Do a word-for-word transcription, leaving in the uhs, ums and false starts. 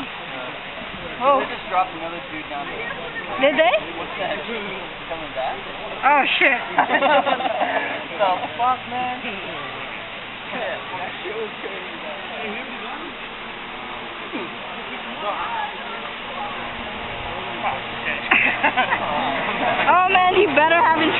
on. Oh. They just dropped another dude down there. Did they? What's that? Coming back? Oh, shit. So, fuck, man. That shit was crazy. Oh, man, he better have insurance.